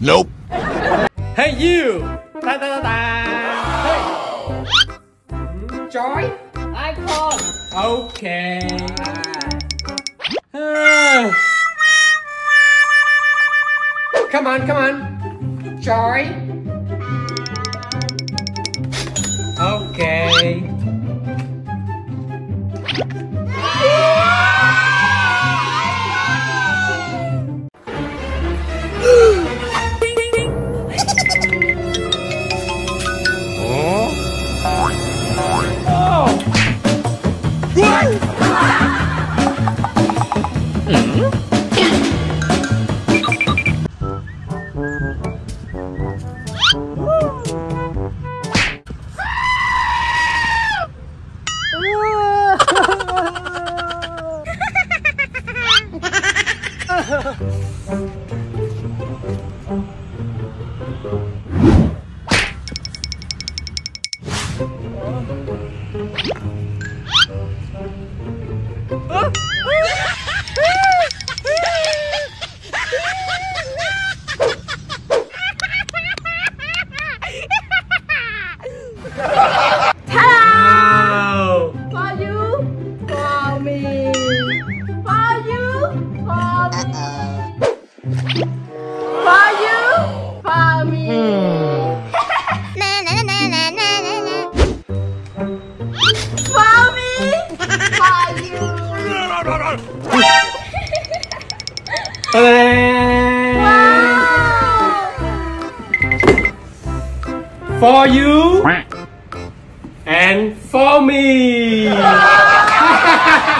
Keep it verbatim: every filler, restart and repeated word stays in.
Nope. Hey you! Da, da, da, da. Hey. Joy? I call. Okay. Come on, come on. Joy? Okay. For you and for me.